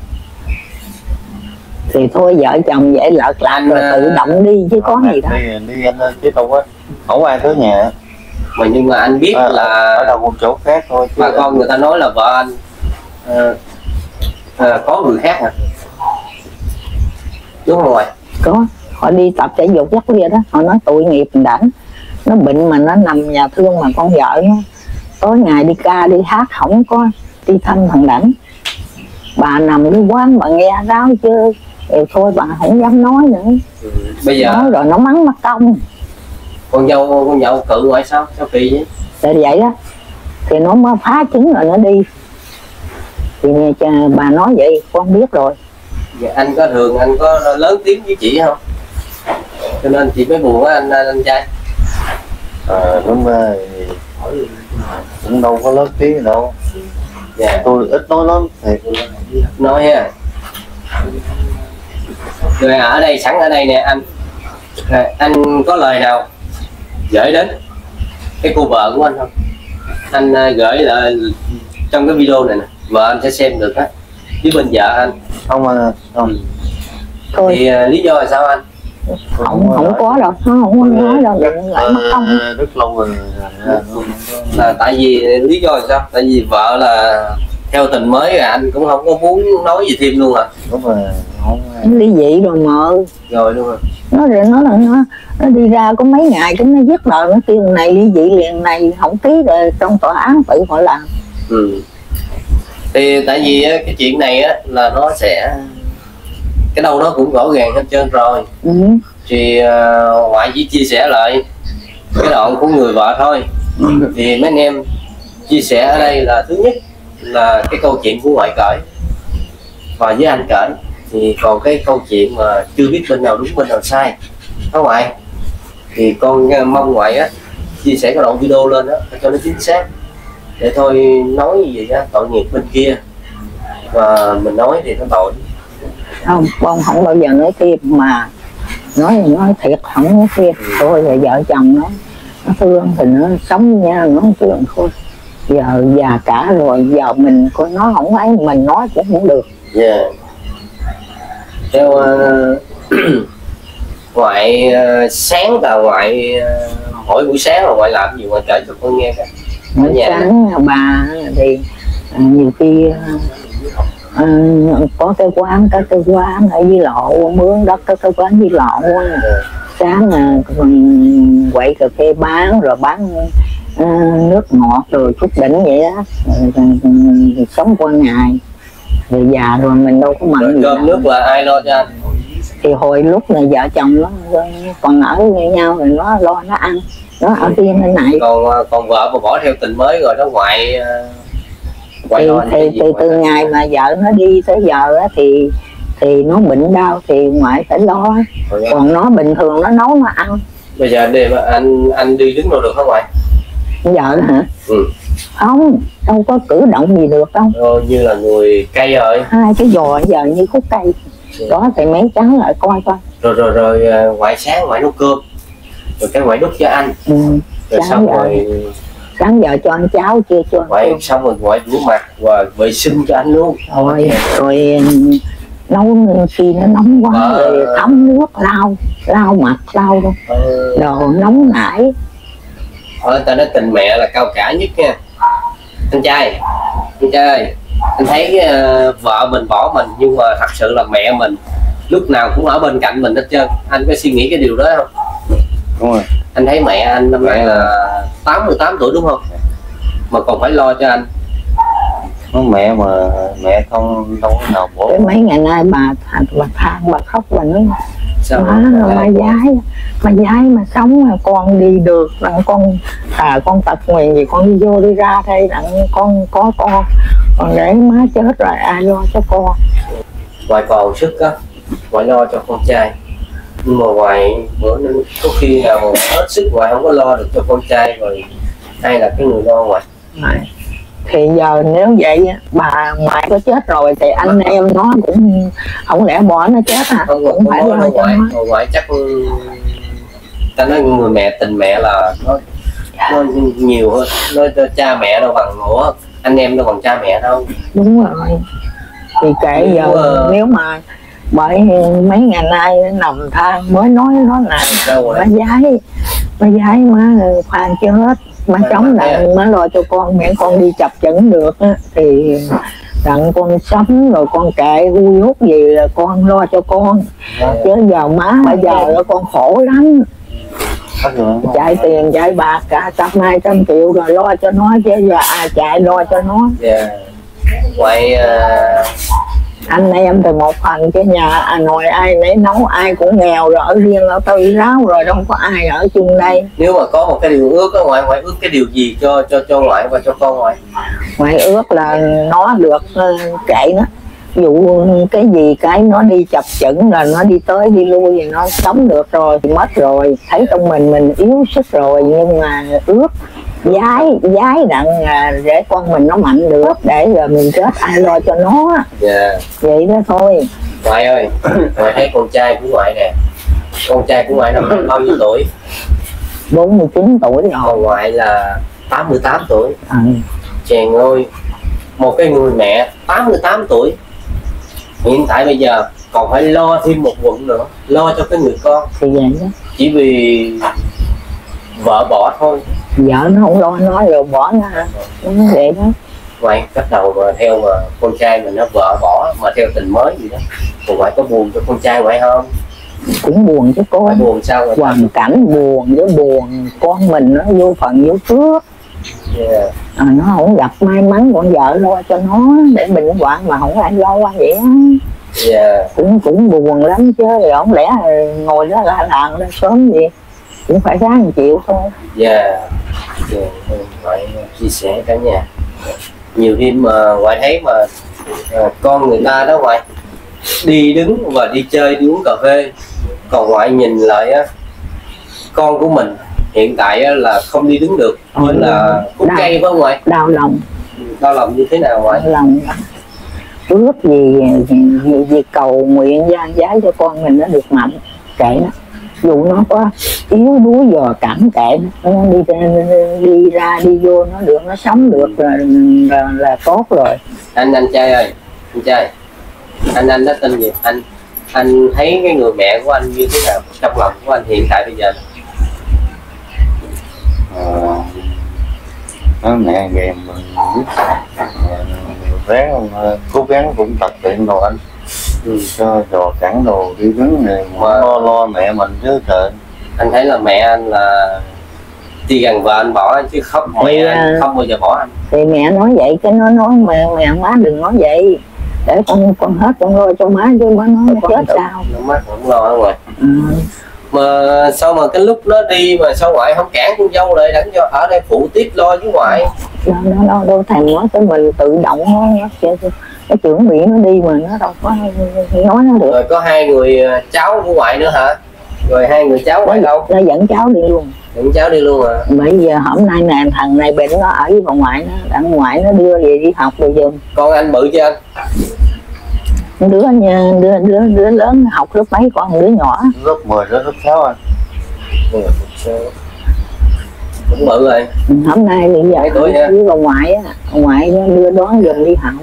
Thì thôi vợ chồng dễ lợt lạc rồi tự động đi chứ có gì đâu. Đi anh chứ đâu có không ai tới nhà. Mà nhưng mà anh biết là ở đâu một chỗ khác thôi. Bà con người ta nói là vợ anh có người khác hả? Đúng rồi. Có. Họ đi tập thể dục dắt kia đó. Họ nói tội nghiệp Đảnh, nó bệnh mà nó nằm nhà thương, mà con vợ nó tối ngày đi ca đi hát không có đi thăm thằng Đảnh. Bà nằm cái quán bà nghe ráo chứ thôi bà không dám nói nữa. Bây giờ nói rồi nó mắng mất công. Con dâu cự ngoại sao? Sao kỳ vậy? Tại vậy đó. Thì nó mới phá trứng rồi nó đi. Thì nghe bà nói vậy con biết rồi. Vậy anh có thường anh có lớn tiếng với chị không? Cho nên chị mới buồn á anh trai. Đúng rồi. Cũng đâu có lớn tiếng đâu. Dạ. Tôi ít nói lắm thì nói ha. Rồi ở đây sẵn ở đây nè anh, anh có lời nào gửi đến cái cô vợ của anh không? Anh gửi lại trong cái video này nè, vợ anh sẽ xem được á, với bên vợ anh không thôi. Thì lý do là sao anh? Không có đâu, không nói đâu, đừng lại mất công. Rất lâu rồi. Là tại vì lý do là sao? Tại vì vợ là theo tình mới rồi, anh cũng không có muốn nói gì thêm luôn à? Đúng rồi, không. Ly dị rồi mợ. Rồi luôn rồi. Nó đi ra có mấy ngày chúng nó giết đời, nó kêu này ly dị liền này, không ký rồi trong tòa án tự họ làm. Ừ. Thì tại vì cái chuyện này á là nó sẽ cái đâu nó cũng rõ ràng hết trơn rồi. Ừ. Thì ngoại chỉ chia sẻ lại cái đoạn của người vợ thôi. Thì mấy anh em chia sẻ ở đây là thứ nhất là cái câu chuyện của ngoại cởi và với anh cởi, thì còn cái câu chuyện mà chưa biết bên nào đúng bên nào sai đó ngoại, thì con mong ngoại á chia sẻ cái đoạn video lên á cho nó chính xác, để thôi nói gì vậy á tội nghiệp bên kia và mình nói thì nó tội. Không, con không bao giờ nói kia, mà nói thiệt không nói kia. Thôi là vợ chồng nó thương thì nó sống nha, nó không thương thôi. Giờ già cả rồi, giờ mình coi nó không ấy, mình nói cũng không được. Dạ. Theo ngoại sáng là ngoại mỗi buổi sáng là ngoại làm gì ngoại kể cho con nghe cả. Mỗi sáng bà thì nhiều khi có cái quán ở Di Lộ, mướn đất có cái quán Di Lộ. Sáng là quậy cà phê bán, rồi bán nước ngọt rồi Phúc Đỉnh vậy đó, rồi sống qua ngày. Rồi già rồi mình đâu có mặn gì đâu. Cơm nước là ai lo cho anh? Thì hồi lúc là vợ chồng nó còn ở với nhau rồi nó lo nó ăn, nó ở riêng bên này. Còn vợ mà bỏ theo tình mới rồi đó ngoại. Thì từ ngày mà vợ nó đi tới giờ á, thì nó bệnh đau thì ngoại phải lo. Còn nó bình thường nó nấu nó ăn Bây giờ để mà anh đi đứng đâu được không ngoại? Giờ hả? Ừ. Không, đâu có cử động gì được đâu. Rồi, như là người cây rồi. Hai cái giò giờ như khúc cây. Ừ. Đó thì mấy cháu lại coi coi. Rồi ngoại sáng ngoại nấu cơm. Rồi cái ngoại đút cho anh. Ừ. Rồi xong rồi sáng giờ cho anh cháo chưa cho anh ngoại, xong rồi ngoại rửa mặt và vệ sinh cho anh luôn. Rồi nấu khi nó nóng quá rồi tắm nước lau mặt lau luôn. Đồ nóng nảy. Ta nói tình mẹ là cao cả nhất nha. Anh trai, anh thấy vợ mình bỏ mình nhưng mà thật sự là mẹ mình lúc nào cũng ở bên cạnh mình hết trơn. Anh có suy nghĩ cái điều đó không? Đúng rồi. Anh thấy mẹ anh năm nay là 88 tuổi đúng không? Mà còn phải lo cho anh. Mẹ mà mẹ không đâu có nào bố. Mấy ngày nay bà khóc bà nói sao má giái mà sống mà con đi được là con tật nguyền gì con đi vô đi ra đây là con có con, còn để má chết rồi ai lo cho con. Ngoài còn sức á, ngoài lo cho con trai, nhưng mà ngoài bữa nên có khi nào hết sức ngoài không có lo được cho con trai rồi hay là cái người lo ngoài. Thì giờ nếu vậy bà ngoại có chết rồi thì anh em nó cũng không lẽ bỏ nó chết hả? Cũng phải lo cho nó. Ngoại chắc ta nói người mẹ tình mẹ là nó nhiều hơn, nó cha mẹ đâu bằng nữa, anh em đâu bằng cha mẹ đâu. Đúng rồi. Thì kệ giờ nếu mà bởi mấy ngày nay nằm than mới nói nó này má giái má khoan chưa hết. Má chống đặng má lo cho con, mẹ con đi chập chững được á, thì đặng con sắm rồi con kệ hú hút gì là con lo cho con. Chứ giờ má bây giờ con khổ lắm, chạy tiền chạy bạc cả 100-200 triệu rồi lo cho nó, chứ giờ ai chạy lo cho nó. Anh em từ một phần cái nhà nội ai nấy nấu, ai cũng nghèo rồi, ở riêng ở Tây Ráo rồi, đâu có ai ở chung đây. Nếu mà có một cái điều ước đó, ngoại ước cái điều gì cho ngoại và cho con ngoại? Ngoại ước là nó được kệ nó, dụ cái gì cái nó đi chập chững là nó đi tới đi lui thì nó sống được rồi, thì mất rồi, thấy trong mình yếu sức rồi, nhưng mà ước giái đặng để con mình nó mạnh được, để rồi mình chết ai lo cho nó. Vậy đó thôi. Ngoại ơi, ngoại thấy con trai của ngoại nè, con trai của ngoại năm bao nhiêu tuổi? 49 tuổi rồi. Còn ngoại là 88 tuổi. Chàng ơi, một cái người mẹ 88 tuổi hiện tại bây giờ còn phải lo thêm một quận nữa, lo cho cái người con. Thì vậy đó. Chỉ vì vợ bỏ thôi. Vợ nó không lo nó rồi bỏ nó hả? Đúng vậy đó. Ngoại bắt đầu mà theo mà con trai mình nó vợ bỏ mà theo tình mới gì đó, còn ngoại có buồn cho con trai ngoại không? Cũng buồn chứ cô. Buồn sao? Hoàn cảnh buồn với buồn con mình nó vô phần vô phước. Nó không gặp may mắn, con vợ lo cho nó để mình hoạn mà không ai lo qua vậy á. Cũng buồn lắm chứ, không lẽ ngồi đó la làng ra sớm gì cũng phải ráng 1 triệu thôi. Ngoại chia sẻ cả nhà. Nhiều khi mà ngoại thấy mà con người ta đó ngoại đi đứng và đi chơi đi uống cà phê, còn ngoại nhìn lại con của mình hiện tại là không đi đứng được, nên là khúc cây phải không ngoại? Đau lòng như thế nào ngoại? Đau lòng lắm. Ước gì cầu nguyện gian giái cho con mình nó được mạnh, kệ nó. Dù nó có yếu đuối giờ cảm kệ nó đi ra đi vô nó được, nó sống được là tốt rồi. Anh trai ơi, anh trai, anh đã tin gì? Anh thấy cái người mẹ của anh như thế nào trong lòng của anh hiện tại bây giờ? Mẹ nghe mình bé cố gắng cũng tập luyện rồi anh, cho đồ cản đồ đi đứng này mà lo mẹ mình chứ trời. Anh thấy là mẹ anh là đi gần vợ anh bỏ anh chứ khóc mẹ anh không bao giờ bỏ anh. Thì mẹ nói vậy cái nó nói mẹ má đừng nói vậy, để con hết con lo cho má chứ má nói chết sao. Má cũng lo rồi. Mà sao mà cái lúc nó đi mà sao ngoại không cản con dâu lại đánh cho ở đây phụ tiếp lo với ngoại? Nó đâu thèm nói tới mình, tự động nó chuẩn bị nó đi mà nó đâu có nói nó được. Rồi có hai người cháu của ngoại nữa hả? Rồi hai người cháu ở đâu? Nó dẫn cháu đi luôn. Dẫn cháu đi luôn à? Bây giờ hôm nay nè, thằng này bệnh nó ở với bà ngoại nó, đặng ngoại nó đưa về đi học rồi giùm. Con anh bự chưa anh? Đứa lớn học lớp mấy, còn một đứa nhỏ lớp 10, lớp 6 anh. Cũng bự rồi. Hôm nay thì giờ tuổi với bà ngoại á, bà ngoại nó đưa đón giùm đi học.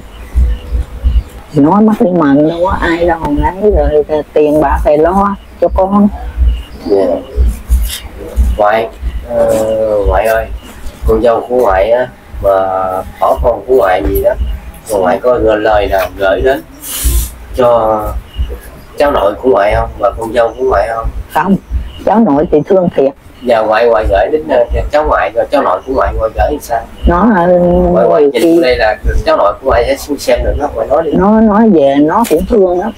Nó mất đi mần đâu có ai đâu lấy, rồi tiền bạc phải lo cho con. Yeah. Ngoại, ngoại ơi, con dâu của ngoại á mà bỏ con của ngoại gì đó, còn ngoại có lời nào gửi đến cho cháu nội của ngoại không và con dâu của ngoại không? Không, cháu nội thì thương thiệt. Và ngoại gửi đến cháu ngoại rồi cháu nội của ngoại gửi thì sao? Nó ngoại nhìn đây là cháu nội của ngoại xem được nó ngoại nói đi. Nó nói về nó cũng thương lắm,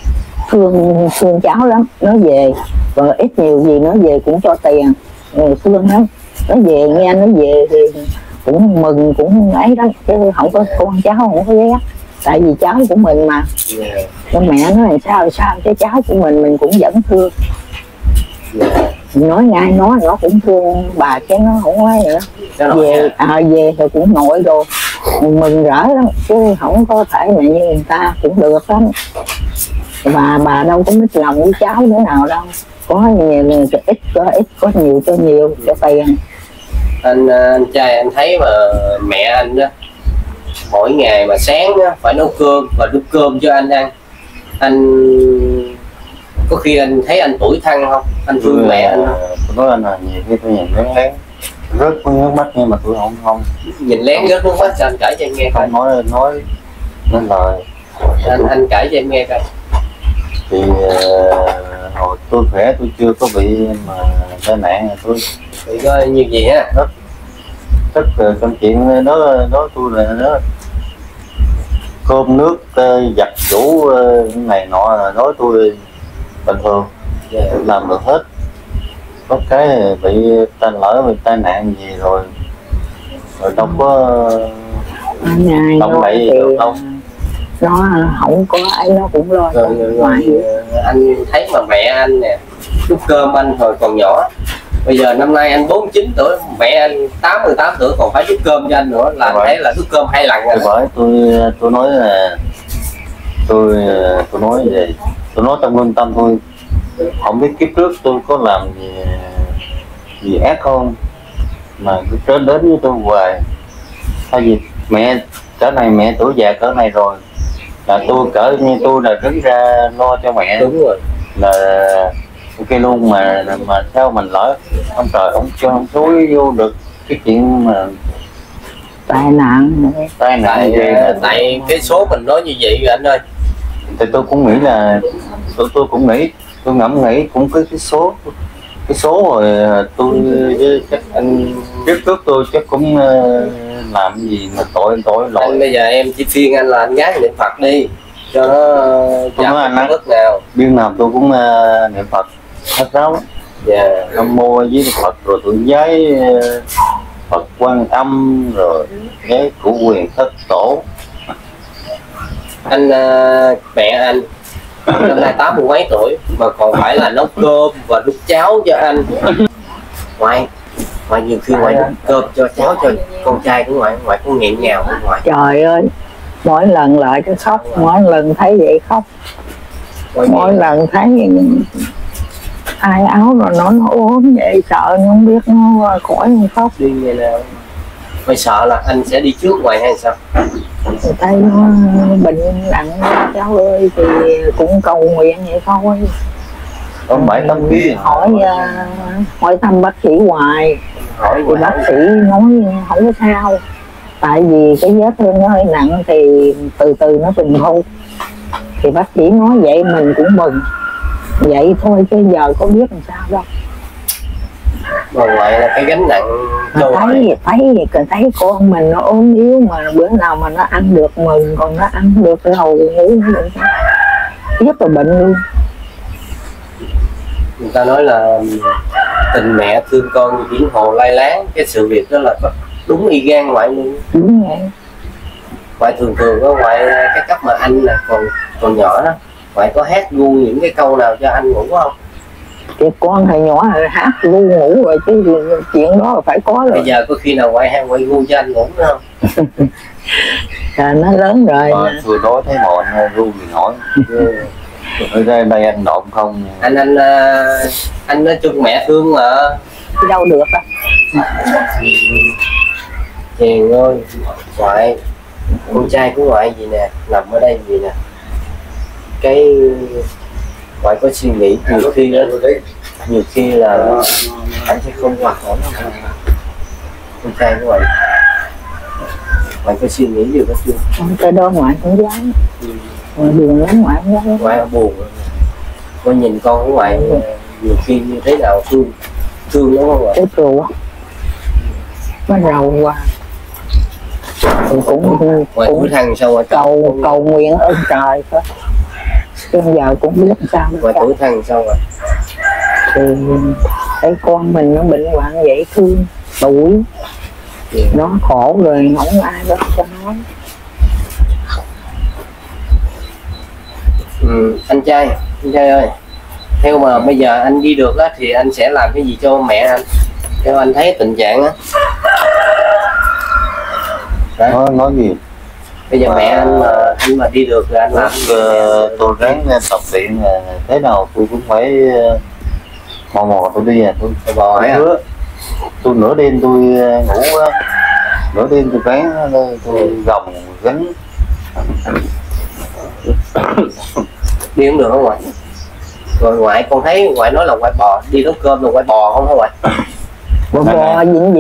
thương cháu lắm. Nó về rồi ít nhiều gì nó về cũng cho tiền, thương lắm. Nó về nghe nó về thì cũng mừng cũng ấy đó, chứ không có con cháu không có ghét. Tại vì cháu của mình mà, con mẹ nó làm sao cái cháu của mình cũng vẫn thương. Nói ngay nó cũng thương bà chứ nó không nói nữa. Về về thì cũng nội rồi mừng rỡ lắm, chứ không có thể mà như người ta cũng được lắm. Bà đâu có mít lòng với cháu nữa nào đâu, có nhiều cho ít, có ít có nhiều cho nhiều cho tiền. Anh trai anh thấy mà mẹ anh đó mỗi ngày mà sáng đó, phải nấu cơm và đút cơm cho anh ăn. Anh có khi anh thấy anh tủi thân không? Anh thương mẹ anh không? Nói anh là nhiều khi tôi nhìn lén lén rớt nước mắt, nhưng mà tôi không nhìn lén rớt nước mắt. Sao anh kể cho em nghe coi? Nói nên lời anh kể cho em nghe coi. Thì hồi tôi khỏe tôi chưa có bị mà tai nạn, tôi bị có nhiều gì á rất công chuyện đó tôi là nó cơm nước giặt giũ này nọ là nói tôi bình thường, làm được hết. Có cái bị tai lỡ, bị tai nạn gì rồi đâu có động đậy gì đâu đâu. Nó không có ai, nó cũng lo cho ngoại. Anh thấy mà mẹ anh nè đút cơm anh hồi còn nhỏ, bây giờ năm nay anh 49 tuổi, mẹ anh 88 tuổi còn phải đút cơm cho anh nữa, là anh thấy là đút cơm 2 lần rồi. Bởi tôi nói là tôi nói về tôi nói trong lương tâm thôi, không biết kiếp trước tôi có làm gì ác không mà cứ trở đến với tôi hoài. Tại vì mẹ cỡ này, mẹ tuổi già cỡ này rồi là tôi cỡ như tôi là đứng ra lo cho mẹ. Đúng rồi. Là ok luôn mà sao mình lỡ ông trời ông cho ông suối vô được cái chuyện mà tai nạn tại cái số mình nói như vậy rồi anh ơi. Thì tôi cũng nghĩ là tôi ngẫm nghĩ cũng có cái số rồi tôi chắc anh trước trước tôi chắc cũng làm gì mà tội lỗi. Anh bây giờ em chỉ phiên anh là anh gái niệm Phật đi cho nó giảm bớt nào. Biên nào tôi cũng niệm Phật hết ráo. Dạ. Nam mô với Phật rồi tôi giấy Phật Quan Âm rồi giấy Của Quyền Thất Tổ. Anh mẹ anh năm nay 80 mấy tuổi mà còn phải là nấu cơm và đút cháo cho anh. Ngoại nhiều khi ngoại đút cơm cho cháu cho con trai của ngoại cũng nghẹn ngào của ngoại. Trời ơi, mỗi lần lại cứ khóc, mỗi lần thấy vậy khóc, mỗi lần thấy ai áo rồi nó ốm vậy sợ nó không biết nó khỏi không khóc. Đi vậy là mày sợ là anh sẽ đi trước ngoại hay sao? Tay nó bệnh nặng cháu ơi, thì cũng cầu nguyện vậy thôi. Còn 7-8 kg hỏi thăm bác sĩ hoài, thì bác sĩ nói không có sao, tại vì cái vết thương nó hơi nặng thì từ từ nó bình phục. Thì bác sĩ nói vậy mình cũng mừng vậy thôi, chứ giờ có biết làm sao đâu. Mà ngoại là cái gánh nặng thấy con mình nó ốm yếu mà bữa nào mà nó ăn được mừng, còn nó ăn được cái hầu ngủ rất là bệnh luôn. Người ta nói là tình mẹ thương con như biển hồ lai láng, cái sự việc đó là đúng y gan ngoại luôn. Đúng vậy. Ngoại thường đó, ngoại cái cấp mà anh là còn nhỏ đó, ngoại có hát luôn những cái câu nào cho anh ngủ không? Thì con thầy nhỏ hát lu ngủ rồi chứ chuyện đó là phải có rồi. Bây giờ có khi nào ngoại hay ngoại ru cho anh ngủ không? À, nó lớn rồi. Vừa đó thấy họ ru thì hỏi. Ở đây đây anh nộm không? Anh nói chung mẹ thương mà. Đâu được á. Hiền ơi, ngoại, con trai của ngoại gì nè, nằm ở đây gì nè. Cái ngoại có suy nghĩ nhiều khi đó, nhiều khi là anh sẽ không hoạt động. Con trai của ngoại, ngoại có suy nghĩ nhiều đó chưa? Cái đó ngoại cũng dám, ngoại buồn lắm, ngoại cũng dám. Ngoại buồn, con nhìn con của ngoại nhiều khi như thế nào thương, thương lắm không ạ? Út rồi á, nó rầu quá. Cũng thằng sau cầu nguyện ơn trời thôi. Bây giờ cũng biết sao. Ngoài tuổi thân sao rồi? Thì thấy con mình nó bệnh hoạn vậy thương tuổi. Nó khổ rồi không ai đó cho nó. Anh trai ơi, theo mà bây giờ anh đi được á thì anh sẽ làm cái gì cho mẹ anh? Theo anh thấy tình trạng á. Nói gì? Bây giờ mẹ anh mà đi được là anh làm. Tôi ráng tập luyện thế nào tôi cũng phải mò tôi đi, tôi bò hả? Tôi nửa đêm tôi ngủ, nửa đêm tôi ráng tôi gồng gánh. Đi không được không ngoại? Rồi ngoại con thấy ngoại nói là ngoại bò, đi nấu cơm là ngoại bò không hả ngoại? Bò vịn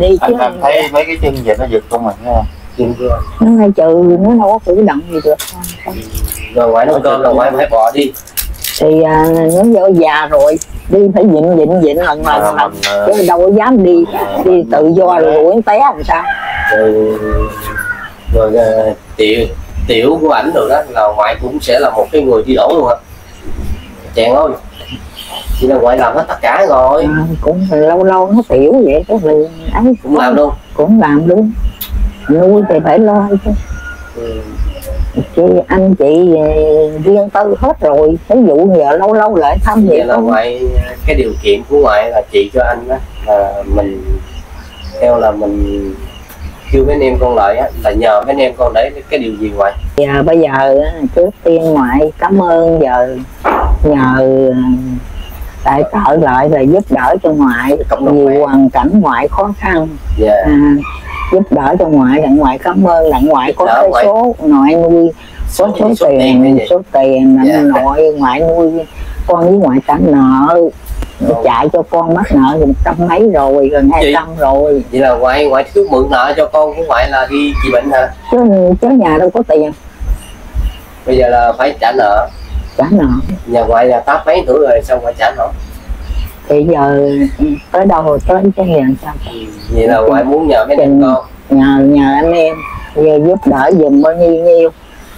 đi chứ. Anh thấy mấy cái chân vịn nó giật con mình ha. Nó ngay trừ, nó đâu có cử động gì được. Rồi ngoại nấu cơm rồi ngoại phải bỏ đi. Thì nó vô già rồi, đi phải vịn lần chứ đâu có dám đi. Đi tự do rồi đuổi té làm sao. Rồi tiểu của ảnh rồi đó là ngoại cũng sẽ là một cái người đi đổ luôn hả? Chàng ơi, chỉ là ngoại làm hết tất cả rồi. Cũng lâu lâu nó tiểu vậy đó mình ấy. Cũng làm luôn. Cũng làm đúng. Nuôi thì phải lo chứ. Chị anh chị riêng tư hết rồi. Ví dụ giờ lâu lâu lại thăm vậy là ngoại. Cái điều kiện của ngoại là chị cho anh đó là mình theo là mình kêu mấy anh em con lại á, là nhờ mấy anh em con để cái điều gì ngoại? Giờ bây giờ trước tiên ngoại cảm ơn giờ nhờ tại trợ lại là giúp đỡ cho ngoại nhiều hoàn cảnh ngoại khó khăn. Giúp đỡ cho ngoại, đặng ngoại cảm ơn, đặng ngoại có cái số nội nuôi, số tiền ngoại nuôi con với ngoại trả nợ, chạy cho con mắc nợ gần 100 mấy rồi, gần 200 rồi. Vậy là ngoại thiếu mượn nợ cho con của ngoại là đi trị bệnh hả? Chứ nhà đâu có tiền. Bây giờ là phải trả nợ. Trả nợ. Nhà ngoại là 80 mấy tuổi rồi, sao ngoại trả nợ? Bây giờ tới đâu rồi tới cái hiện sao? Vậy là ngoại muốn nhờ mấy anh con, nhờ anh em giúp đỡ dùm bao nhiêu,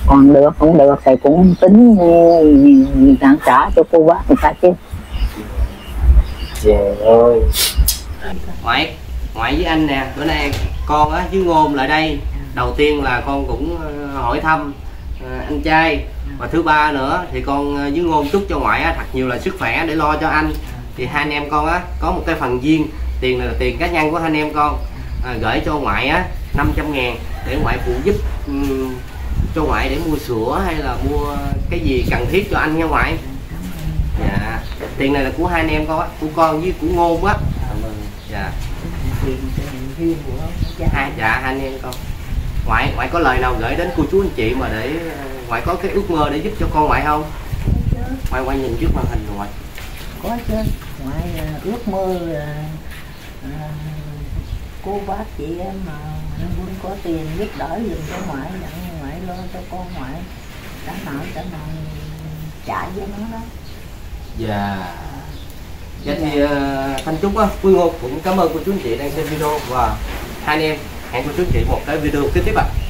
còn được không được thì cũng tính tặng trả cho cô bác người ta chứ. Trời ơi, ngoại với anh nè, bữa nay con á với Ngôn lại đây. Đầu tiên là con cũng hỏi thăm anh trai, và thứ ba nữa thì con với Ngôn chúc cho ngoại á thật nhiều là sức khỏe để lo cho anh. Thì hai anh em con á có một cái phần duyên, tiền là tiền cá nhân của hai anh em con, gửi cho ngoại á 500.000 để ngoại phụ giúp cho ngoại để mua sữa hay là mua cái gì cần thiết cho anh nha ngoại. Dạ, tiền này là của hai anh em con á, của con với của Ngôn á. Dạ. Dạ hai anh em con. Ngoại có lời nào gửi đến cô chú anh chị mà để ngoại có cái ước mơ để giúp cho con ngoại không? Ngoại nhìn trước màn hình rồi. Có chứ, ngoại ước mơ cô bác chị em mà anh Quân có tiền giúp đỡ dùm cho ngoại, dặn ngoại lo cho con ngoại trả nợ trả với nó đó. Dạ. Vậy thì Thanh Trúc á, Quy Ngô cũng cảm ơn cô chú anh chị đang xem video, và hai anh em hẹn cô chú anh chị một cái video tiếp ạ.